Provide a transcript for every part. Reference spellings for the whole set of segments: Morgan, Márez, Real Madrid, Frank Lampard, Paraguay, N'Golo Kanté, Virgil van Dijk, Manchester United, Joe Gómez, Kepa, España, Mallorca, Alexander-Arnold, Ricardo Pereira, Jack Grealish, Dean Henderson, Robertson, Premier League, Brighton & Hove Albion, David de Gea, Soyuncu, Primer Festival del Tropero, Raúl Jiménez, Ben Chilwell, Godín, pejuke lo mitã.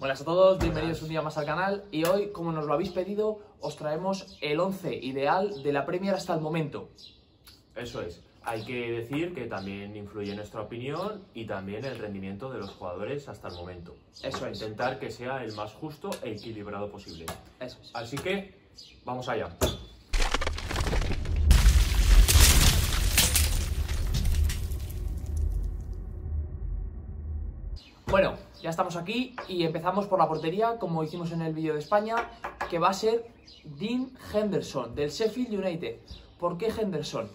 Buenas a todos, bienvenidos un día más al canal y hoy, como nos lo habéis pedido, os traemos el 11 ideal de la Premier hasta el momento. Eso es, hay que decir que también influye nuestra opinión y también el rendimiento de los jugadores hasta el momento. Eso es. Intentar que sea el más justo e equilibrado posible. Eso es. Así que, vamos allá. Bueno, ya estamos aquí y empezamos por la portería, como hicimos en el vídeo de España, que va a ser Dean Henderson, del Sheffield United. ¿Por qué Henderson?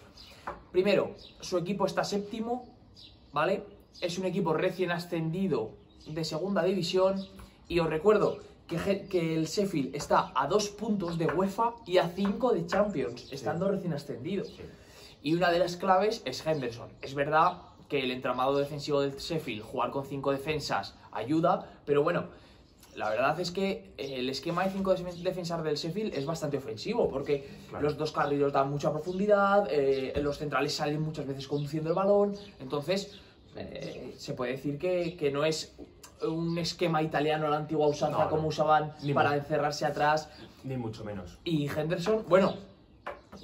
Primero, su equipo está séptimo, ¿vale? Es un equipo recién ascendido de segunda división y os recuerdo que el Sheffield está a 2 puntos de UEFA y a 5 de Champions, estando recién ascendido. Y una de las claves es Henderson. Es verdad que el entramado defensivo del Sheffield, jugar con 5 defensas ayuda, pero bueno, la verdad es que el esquema de 5 defensas del Sheffield es bastante ofensivo, porque claro, los dos carrileros dan mucha profundidad, los centrales salen muchas veces conduciendo el balón, entonces se puede decir que no es un esquema italiano a la antigua usanza, no, como usaban para encerrarse atrás. Ni mucho menos. Y Henderson, bueno,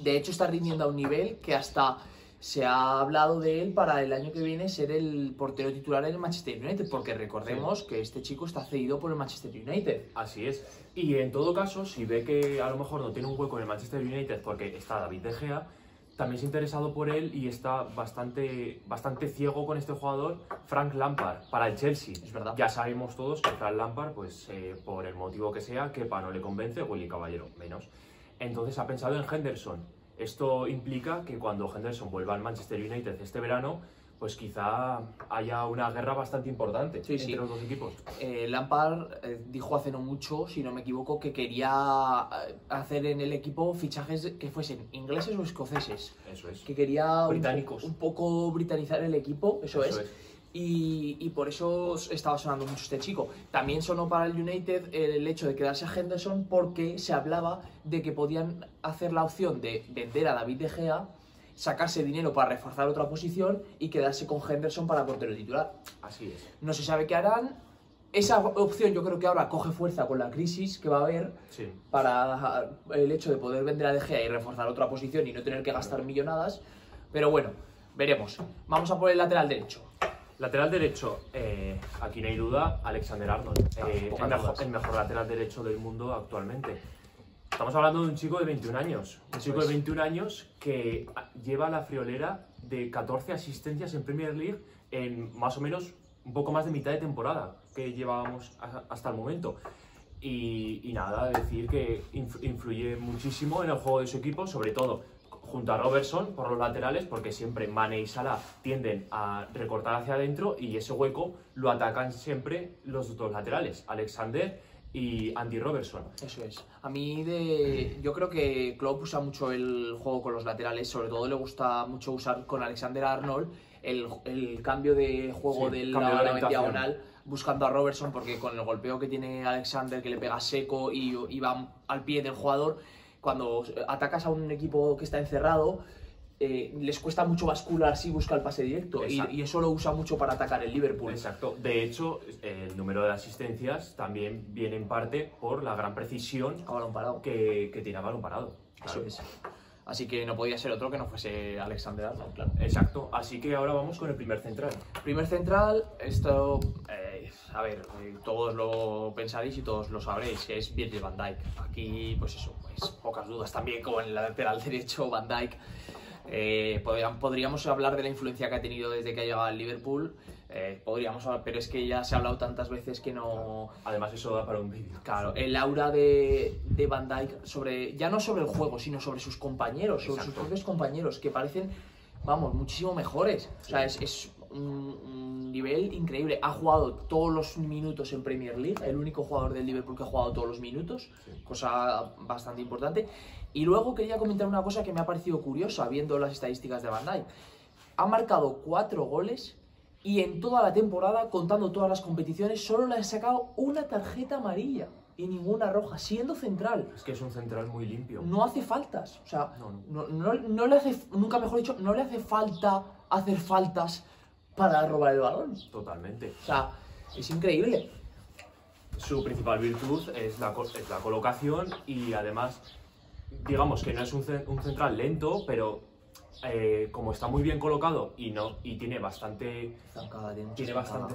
de hecho está rindiendo a un nivel que hasta se ha hablado de él para el año que viene ser el portero titular en el Manchester United, porque recordemos que este chico está cedido por el Manchester United. Así es. Y en todo caso, si ve que a lo mejor no tiene un hueco en el Manchester United porque está David de Gea, también se ha interesado por él y está bastante ciego con este jugador, Frank Lampard, para el Chelsea. Es verdad. Ya sabemos todos que Frank Lampard, pues por el motivo que sea, Kepa no le convence, Willy Caballero menos. Entonces ha pensado en Henderson. Esto implica que cuando Henderson vuelva al Manchester United este verano, pues quizá haya una guerra bastante importante entre los dos equipos. Lampard dijo hace no mucho, si no me equivoco, que quería hacer en el equipo fichajes que fuesen ingleses o escoceses. Eso es. Que quería británicos. Un poco britanizar el equipo, eso es. Y por eso estaba sonando mucho este chico. También sonó para el United el hecho de quedarse a Henderson porque se hablaba de que podían hacer la opción de vender a David de Gea, sacarse dinero para reforzar otra posición y quedarse con Henderson para portero titular. Así es. No se sabe qué harán. Esa opción yo creo que ahora coge fuerza con la crisis que va a haber para el hecho de poder vender a de Gea y reforzar otra posición y no tener que gastar millonadas. Pero bueno, veremos. Vamos a por el lateral derecho. Lateral derecho, aquí no hay duda, Alexander-Arnold, el mejor lateral derecho del mundo actualmente. Estamos hablando de un chico de 21 años, un chico de 21 años que lleva la friolera de 14 asistencias en Premier League en más o menos un poco más de mitad de temporada que llevábamos hasta el momento. Y nada, decir que influye muchísimo en el juego de su equipo, sobre todo junto a Robertson por los laterales, porque siempre Mané y Salah tienden a recortar hacia adentro y ese hueco lo atacan siempre los dos laterales, Alexander y Andy Robertson. Eso es. Yo creo que Klopp usa mucho el juego con los laterales, sobre todo le gusta mucho usar con Alexander-Arnold el cambio de juego del lado de la diagonal, buscando a Robertson, porque con el golpeo que tiene Alexander, que le pega seco y va al pie del jugador, cuando atacas a un equipo que está encerrado, les cuesta mucho bascular si busca el pase directo. Y eso lo usa mucho para atacar el Liverpool. Exacto. De hecho, el número de asistencias también viene en parte por la gran precisión a balón parado que tiene a balón parado. Claro. Eso es. Así que no podía ser otro que no fuese Alexander-Arnold, claro. Exacto. Así que ahora vamos con el primer central. Primer central, esto, a ver, todos lo pensaréis y todos lo sabréis, que es Virgil van Dijk. Aquí, pues eso, pues pocas dudas también con el lateral derecho, Van Dijk. Podríamos hablar de la influencia que ha tenido desde que ha llegado al Liverpool, pero es que ya se ha hablado tantas veces que no. Además eso da para un vídeo. Claro, el aura de Van Dijk, ya no sobre el juego, sino sobre sus compañeros, sobre sus propios compañeros, que parecen, vamos, muchísimo mejores. O sea, es un nivel increíble. Ha jugado todos los minutos en Premier League, el único jugador del Liverpool que ha jugado todos los minutos, cosa bastante importante. Y luego quería comentar una cosa que me ha parecido curiosa viendo las estadísticas de Van Dijk. Ha marcado 4 goles y en toda la temporada, contando todas las competiciones, solo le ha sacado una tarjeta amarilla y ninguna roja, siendo central. Es que es un central muy limpio. No hace faltas, o sea, no le hace, nunca mejor dicho, no le hace falta hacer faltas para robar el balón. Totalmente. O sea, es increíble. su principal virtud es la colocación, y además, digamos que no es un central lento, pero como está muy bien colocado y tiene bastante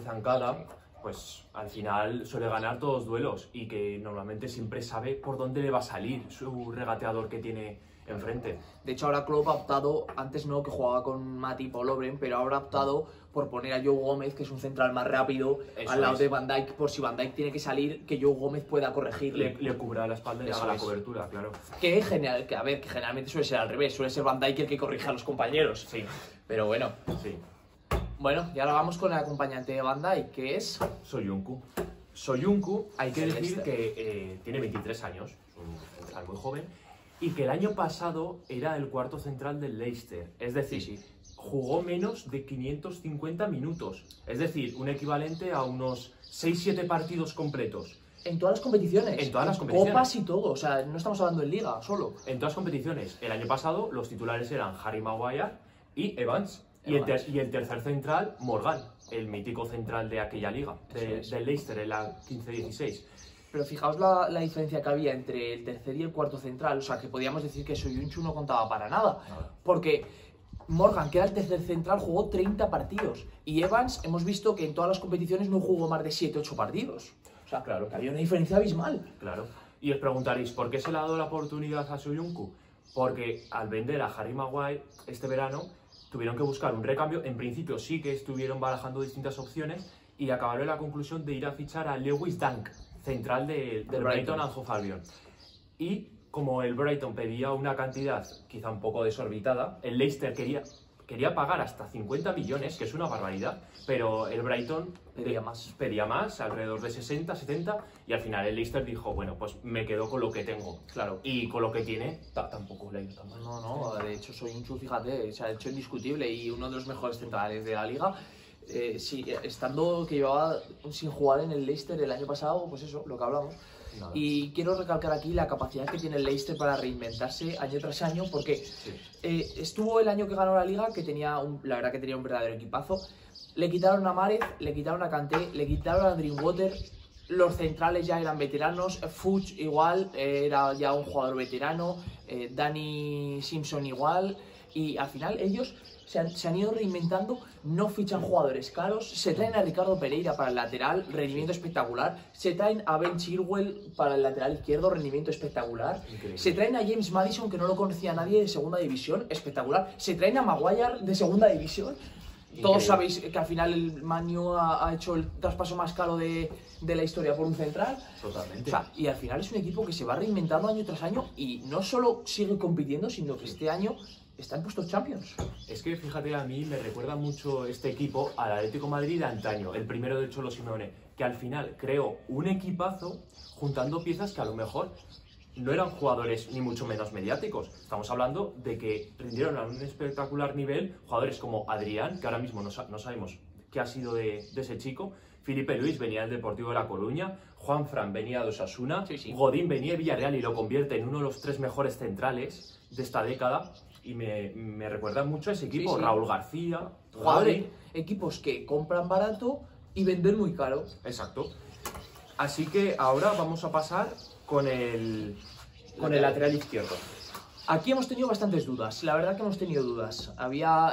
zancada, pues al final suele ganar todos los duelos, y que normalmente siempre sabe por dónde le va a salir su regateador que tiene enfrente. De hecho, ahora Klopp ha optado, antes no, que jugaba con Matip o Lovren, pero ahora ha optado por poner a Joe Gómez, que es un central más rápido, al lado de Van Dijk, por si Van Dijk tiene que salir, que Joe Gómez pueda corregirle. Le cubra la espalda y haga la cobertura, claro. Que generalmente suele ser al revés, suele ser Van Dijk el que corrige a los compañeros. Sí. Pero bueno. Sí. Bueno, y ahora vamos con el acompañante de Van Dijk, que es Soyuncu. Soyuncu, hay que decir que tiene 23 años, es un central muy joven, y que el año pasado era el cuarto central del Leicester. Es decir, jugó menos de 550 minutos. Es decir, un equivalente a unos 6-7 partidos completos. En todas las competiciones. En todas las competiciones. Copas y todo. O sea, no estamos hablando en Liga solo. En todas las competiciones. El año pasado los titulares eran Harry Maguire y Evans. Y el tercer central, Morgan, el mítico central de aquella liga, del Leicester, en la 15-16. Pero fijaos la diferencia que había entre el tercer y el cuarto central. O sea, que podíamos decir que Soyuncu no contaba para nada. Porque Morgan, que era el tercer central, jugó 30 partidos. Y Evans, hemos visto que en todas las competiciones no jugó más de 7-8 partidos. O sea, claro, que había una diferencia abismal. Claro. Y os preguntaréis, ¿por qué se le ha dado la oportunidad a Soyuncu? Porque al vender a Harry Maguire este verano, tuvieron que buscar un recambio. En principio sí que estuvieron barajando distintas opciones y acabaron en la conclusión de ir a fichar a Lewis Dunk, central del Brighton and Hove Albion. Y como el Brighton pedía una cantidad quizá un poco desorbitada, el Leicester quería pagar hasta 50 millones, que es una barbaridad, pero el Brighton pedía más, alrededor de 60, 70, y al final el Leicester dijo, bueno, pues me quedo con lo que tengo. Claro. Y con lo que tiene, tampoco le ha ido tan mal. No, de hecho Soyuncu, fíjate, se ha hecho indiscutible y uno de los mejores centrales de la Liga. Estando que llevaba sin jugar en el Leicester el año pasado, pues eso, lo que hablamos. Nada. Y quiero recalcar aquí la capacidad que tiene el Leicester para reinventarse año tras año, porque estuvo el año que ganó la Liga, que tenía la verdad que tenía un verdadero equipazo. Le quitaron a Márez, le quitaron a Kanté, le quitaron a Drinkwater. Los centrales ya eran veteranos, Fuchs igual, era ya un jugador veterano, Danny Simpson igual, y al final ellos se han ido reinventando, no fichan jugadores caros, se traen a Ricardo Pereira para el lateral, rendimiento espectacular, se traen a Ben Chilwell para el lateral izquierdo, rendimiento espectacular, se traen a James Maddison, que no lo conocía nadie, de segunda división, espectacular, se traen a Maguire de segunda división. Todos sabéis que al final el Man U ha hecho el traspaso más caro de la historia por un central. Totalmente. O sea, y al final es un equipo que se va reinventando año tras año y no solo sigue compitiendo, sino que este año está en puestos Champions. Es que fíjate, a mí me recuerda mucho este equipo al Atlético Madrid de antaño, el primero del Cholo Simeone, que al final creó un equipazo juntando piezas que a lo mejor no eran jugadores ni mucho menos mediáticos. Estamos hablando de que rindieron a un espectacular nivel jugadores como Adrián, que ahora mismo no sabemos qué ha sido de ese chico. Filipe Luis venía del Deportivo de La Coruña, Juanfran venía de Osasuna, Godín venía de Villarreal y lo convierte en uno de los tres mejores centrales de esta década. Y me recuerda mucho a ese equipo, Raúl García, jugadores, equipos que compran barato y venden muy caro. Exacto. Así que ahora vamos a pasar con el lateral izquierdo. Aquí hemos tenido bastantes dudas, la verdad que hemos tenido dudas.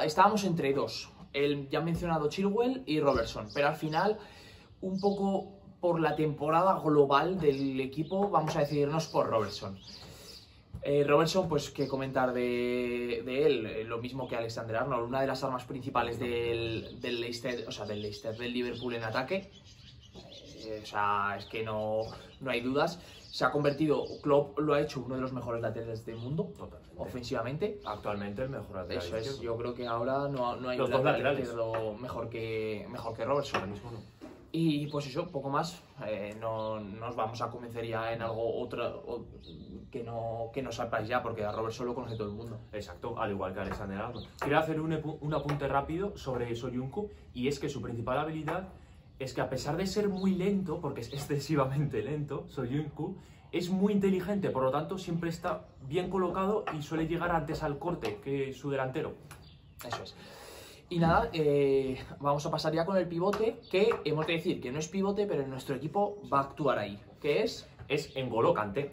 Estábamos entre dos, el ya mencionado Chilwell y Robertson, pero al final, un poco por la temporada global del equipo, vamos a decidirnos por Robertson. Robertson, pues qué comentar de él, lo mismo que Alexander-Arnold, una de las armas principales del Leicester, o sea, del Liverpool en ataque. O sea, es que no hay dudas. Se ha convertido, Klopp lo ha hecho uno de los mejores laterales del mundo. Totalmente. Ofensivamente. Actualmente el mejor lateral. Eso es, yo creo que ahora no hay un lateral mejor que Robertson. Ahora mismo no. Y pues eso, poco más. No nos vamos a convencer ya en algo que no sepáis ya, porque a Robertson lo conoce todo el mundo. Exacto, al igual que Alexander-Arnold. Quiero hacer un apunte rápido sobre Soyuncu, y es que su principal habilidad es que, a pesar de ser muy lento, porque es excesivamente lento, Soyuncu es muy inteligente, por lo tanto siempre está bien colocado y suele llegar antes al corte que su delantero. Eso es. Y nada, vamos a pasar ya con el pivote, que hemos de decir que no es pivote, pero en nuestro equipo va a actuar ahí. ¿Qué es? Es N'Golo Kanté.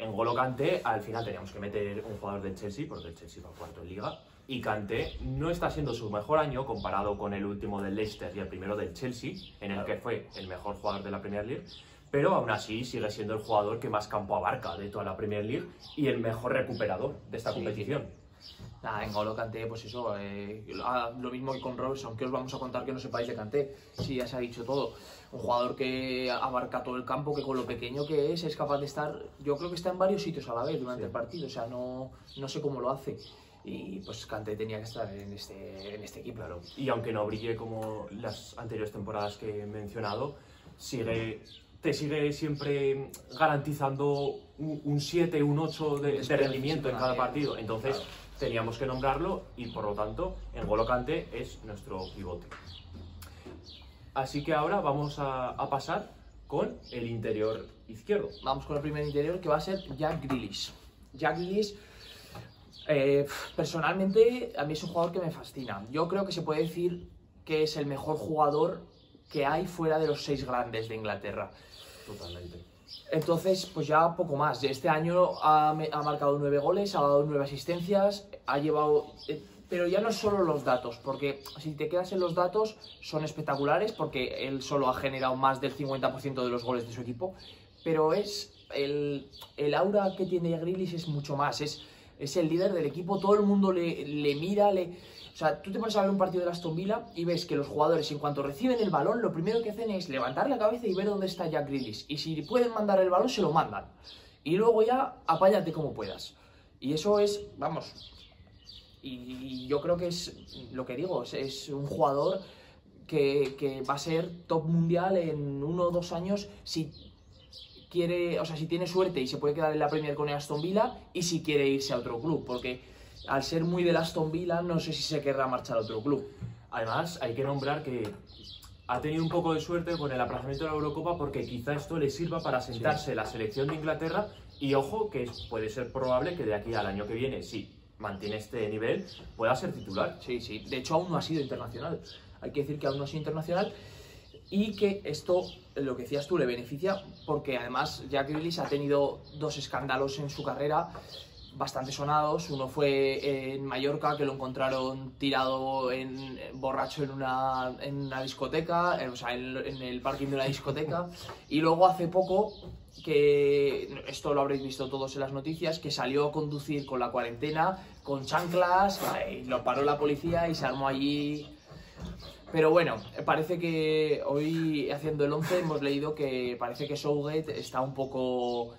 N'Golo Kanté, al final teníamos que meter un jugador del Chelsea, porque el Chelsea va cuarto en Liga. Y Kanté no está siendo su mejor año comparado con el último del Leicester y el primero del Chelsea, en el que fue el mejor jugador de la Premier League. Pero aún así sigue siendo el jugador que más campo abarca de toda la Premier League y el mejor recuperador de esta competición. Nada, N'Golo Kanté, pues eso, lo mismo que con Robertson, que os vamos a contar que no sepáis de Kanté, si ya se ha dicho todo. Un jugador que abarca todo el campo, que con lo pequeño que es capaz de estar, yo creo que está en varios sitios a la vez durante el partido, o sea, no sé cómo lo hace. Y pues Kanté tenía que estar en este equipo. Claro. Y aunque no brille como las anteriores temporadas que he mencionado, te sigue siempre garantizando un 7, un 8 de rendimiento en cada partido. Entonces, teníamos que nombrarlo y, por lo tanto, N'Golo Kanté es nuestro pivote. Así que ahora vamos a pasar con el interior izquierdo. Vamos con el primer interior, que va a ser Jack Grealish. Jack Grealish, personalmente, a mí es un jugador que me fascina. Yo creo que se puede decir que es el mejor jugador que hay fuera de los 6 grandes de Inglaterra. Totalmente. Entonces, pues ya poco más. Este año ha marcado 9 goles, ha dado 9 asistencias, ha llevado... Pero ya no es solo los datos, porque si te quedas en los datos son espectaculares, porque él solo ha generado más del 50% de los goles de su equipo, pero es el aura que tiene Grealish es mucho más, es el líder del equipo, todo el mundo le mira, o sea, tú te pones a ver un partido de Aston Villa y ves que los jugadores, en cuanto reciben el balón, lo primero que hacen es levantar la cabeza y ver dónde está Jack Grealish. Y si pueden mandar el balón, se lo mandan. Y luego ya, apáñate como puedas. Y eso es, vamos, y yo creo que es lo que digo, es un jugador que va a ser top mundial en 1 o 2 años si quiere, o sea, si tiene suerte y se puede quedar en la Premier con el Aston Villa y si quiere irse a otro club, porque... Al ser muy del Aston Villa, no sé si se querrá marchar a otro club. Además, hay que nombrar que ha tenido un poco de suerte con el aplazamiento de la Eurocopa, porque quizá esto le sirva para sentarse la selección de Inglaterra. Y ojo, que puede ser probable que de aquí al año que viene, si mantiene este nivel, pueda ser titular. Sí, sí. De hecho, aún no ha sido internacional. Hay que decir que aún no ha sido internacional. Y que esto, lo que decías tú, le beneficia, porque además Jack Grealish ha tenido 2 escándalos en su carrera bastante sonados. Uno fue en Mallorca, que lo encontraron tirado borracho en una discoteca, o sea, en el parking de una discoteca. Y luego hace poco, que esto lo habréis visto todos en las noticias, que salió a conducir con la cuarentena, con chanclas, y lo paró la policía y se armó allí. Pero bueno, parece que hoy, haciendo el 11, hemos leído que parece que Southgate está un poco...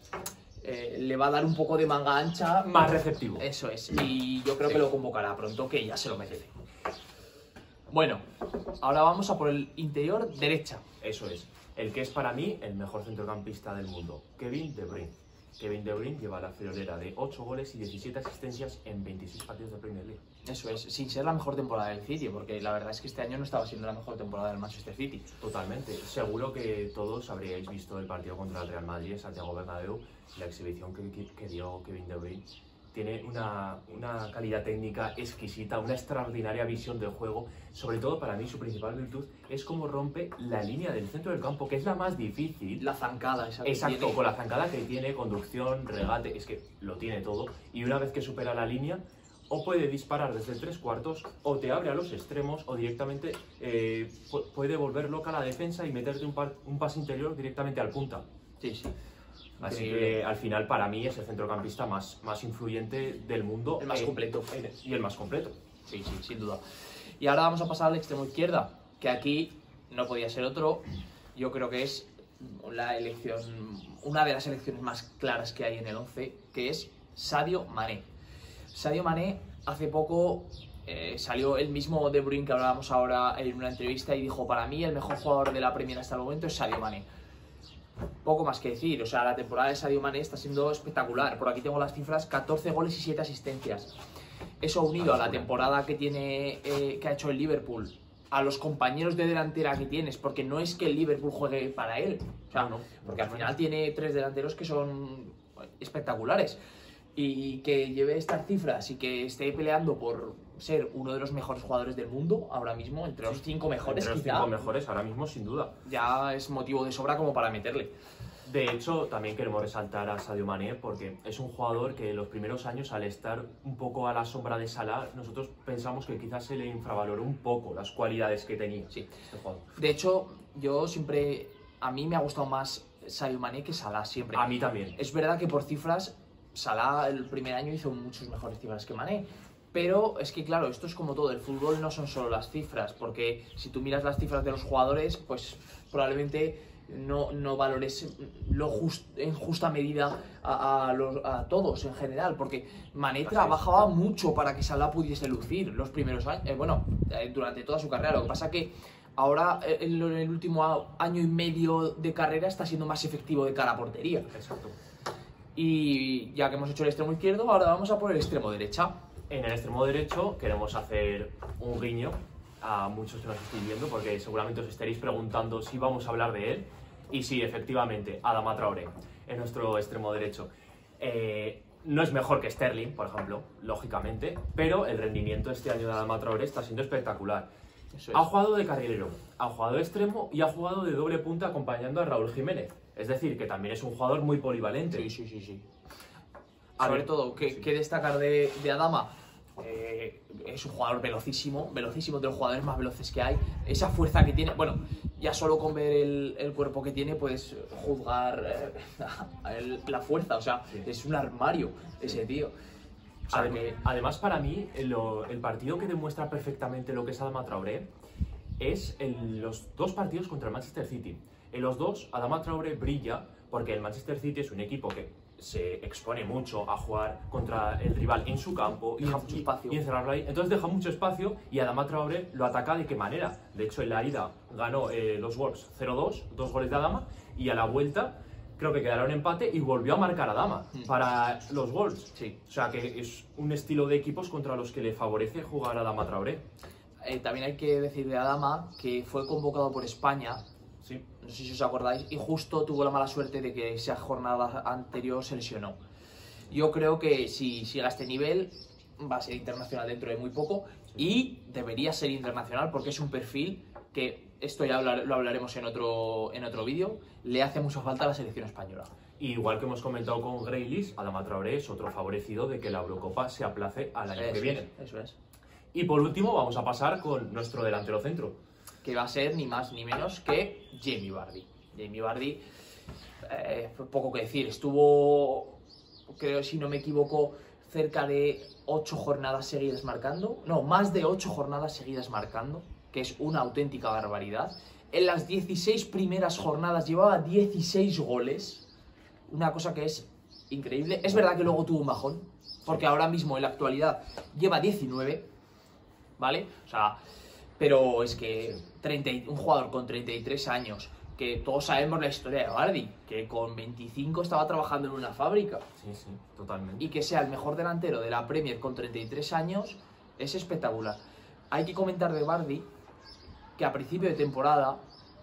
le va a dar un poco de manga ancha. Más receptivo. Eso es. Y yo creo que lo convocará pronto, que ya se lo merece. Bueno, ahora vamos a por el interior derecha. Eso es. El que es para mí el mejor centrocampista del mundo, Kevin De Bruyne. Kevin De Bruyne lleva la friolera de 8 goles y 17 asistencias en 26 partidos de Premier League. Eso es, sin ser la mejor temporada del City, porque la verdad es que este año no estaba siendo la mejor temporada del Manchester City. Totalmente. Seguro que todos habríais visto el partido contra el Real Madrid, Santiago Bernabéu, la exhibición que dio Kevin De Bruyne. Tiene una calidad técnica exquisita, una extraordinaria visión del juego. Sobre todo, para mí, su principal virtud es cómo rompe la línea del centro del campo, que es la más difícil. La zancada, esa. Exacto, con la zancada que tiene, conducción, regate, es que lo tiene todo. Y una vez que supera la línea, o puede disparar desde 3/4, o te abre a los extremos, o directamente puede volver loca la defensa y meterte un pase interior directamente al punta. Sí, sí. Así que al final, para mí, es el centrocampista más influyente del mundo. El más completo. Y el más completo. Sí, sí, sin duda. Y ahora vamos a pasar al extremo izquierda, que aquí no podía ser otro. Yo creo que es una de las elecciones más claras que hay en el 11, que es Sadio Mané. Sadio Mané hace poco salió el mismo De Bruyne que hablábamos ahora en una entrevista y dijo: para mí el mejor jugador de la Premier hasta el momento es Sadio Mané. Poco más que decir, o sea, la temporada de Sadio Mané está siendo espectacular. Por aquí tengo las cifras: 14 goles y 7 asistencias. Eso unido a la temporada que ha hecho el Liverpool, a los compañeros de delantera que tienes, porque no es que el Liverpool juegue para él, o sea, no, porque al final tiene 3 delanteros que son espectaculares. Y que lleve estas cifras y que esté peleando por ser uno de los mejores jugadores del mundo ahora mismo, entre los 5 mejores quizá. Entre los 5 mejores ahora mismo, sin duda. Ya es motivo de sobra como para meterle. De hecho, también queremos resaltar a Sadio Mané, porque es un jugador que en los primeros años, al estar un poco a la sombra de Salah, nosotros pensamos que quizás se le infravaloró un poco las cualidades que tenía. Sí. Este jugador. De hecho, yo siempre... A mí me ha gustado más Sadio Mané que Salah siempre. A mí también. Es verdad que por cifras, Salah el primer año hizo muchas mejores cifras que Mané. Pero es que claro, esto es como todo, el fútbol no son solo las cifras, porque si tú miras las cifras de los jugadores, pues probablemente no valores en justa medida a todos en general, porque Mané trabajaba mucho para que Salah pudiese lucir los primeros años, durante toda su carrera. Lo que pasa que ahora, en el último año y medio de carrera, está siendo más efectivo de cara a portería. Exacto. Y ya que hemos hecho el extremo izquierdo, ahora vamos a por el extremo derecha. En el extremo derecho queremos hacer un guiño a muchos que nos estéis viendo, porque seguramente os estaréis preguntando si vamos a hablar de él. Y sí, efectivamente, Adama Traoré es nuestro extremo derecho. No es mejor que Sterling, por ejemplo, lógicamente, pero el rendimiento este año de Adama Traoré está siendo espectacular. Eso es. Ha jugado de carrilero, ha jugado de extremo y ha jugado de doble punta acompañando a Raúl Jiménez. Es decir, que también es un jugador muy polivalente. Sí. Sobre todo, ¿qué destacar de Adama? Es un jugador velocísimo, de los jugadores más veloces que hay. Esa fuerza que tiene, bueno, ya solo con ver el cuerpo que tiene puedes juzgar la fuerza. O sea, sí. Es un armario ese tío. O sea, además, para mí, el partido que demuestra perfectamente lo que es Adama Traoré es en los dos partidos contra el Manchester City. En los dos, Adama Traoré brilla porque el Manchester City es un equipo que se expone mucho a jugar contra el rival en su campo y encerrarlo ahí. Entonces deja mucho espacio y Adama Traoré lo ataca. ¿De qué manera? De hecho, en la ida ganó los Wolves 0-2, 2 goles de Adama, y a la vuelta creo que quedaron empate y volvió a marcar a Adama para los Wolves. Sí. O sea que es un estilo de equipos contra los que le favorece jugar a Adama Traoré. También hay que decir de Adama que fue convocado por España. Sí. No sé si os acordáis, y justo tuvo la mala suerte de que esa jornada anterior se lesionó. Yo creo que si sigue a este nivel va a ser internacional dentro de muy poco, y debería ser internacional porque es un perfil que, esto ya lo hablaremos en otro vídeo, le hace mucha falta a la selección española. Igual que hemos comentado con Grealish, Adama Traoré es otro favorecido de que la Eurocopa se aplace al año que viene. Eso es. Y por último vamos a pasar con nuestro delantero centro, que va a ser ni más ni menos que Jamie Vardy. Jamie Vardy, poco que decir, estuvo, creo, si no me equivoco, cerca de 8 jornadas seguidas marcando. No, más de 8 jornadas seguidas marcando, que es una auténtica barbaridad. En las 16 primeras jornadas llevaba 16 goles, una cosa que es increíble. Es verdad que luego tuvo un bajón, porque ahora mismo en la actualidad lleva 19, ¿vale? O sea... Pero es que un jugador con 33 años, que todos sabemos la historia de Vardy, que con 25 estaba trabajando en una fábrica. Sí, totalmente. Y que sea el mejor delantero de la Premier con 33 años es espectacular. Hay que comentar de Vardy que a principio de temporada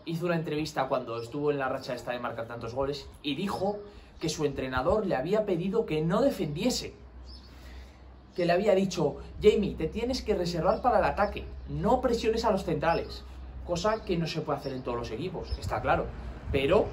hizo una entrevista cuando estuvo en la racha esta de marcar tantos goles y dijo que su entrenador le había pedido que no defendiese. Que le había dicho, Jamie, te tienes que reservar para el ataque, no presiones a los centrales, cosa que no se puede hacer en todos los equipos, está claro. Pero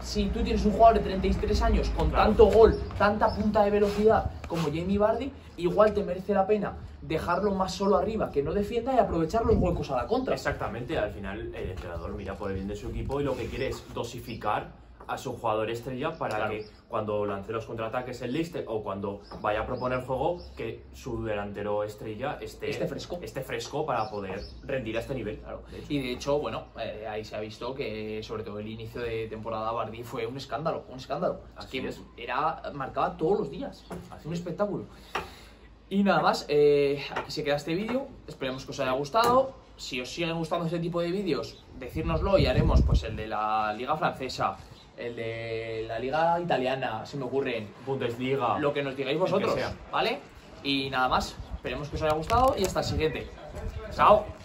si tú tienes un jugador de 33 años con tanto gol, tanta punta de velocidad como Jamie Vardy, igual te merece la pena dejarlo más solo arriba, que no defienda, y aprovechar los huecos a la contra. Exactamente, al final el entrenador mira por el bien de su equipo y lo que quiere es dosificar a su jugador estrella para que cuando lance los contraataques el Leicester o cuando vaya a proponer juego, que su delantero estrella esté fresco para poder rendir a este nivel. Claro. Y de hecho, bueno, ahí se ha visto que sobre todo el inicio de temporada Vardy fue un escándalo, marcaba todos los días, un espectáculo. Y nada más, aquí se queda este vídeo, esperemos que os haya gustado. Si os siguen gustando este tipo de vídeos, decírnoslo y haremos pues el de la Liga Francesa, el de la Liga Italiana, se me ocurren, Bundesliga, lo que nos digáis vosotros, ¿vale? Y nada más, esperemos que os haya gustado y hasta el siguiente. ¡Chao!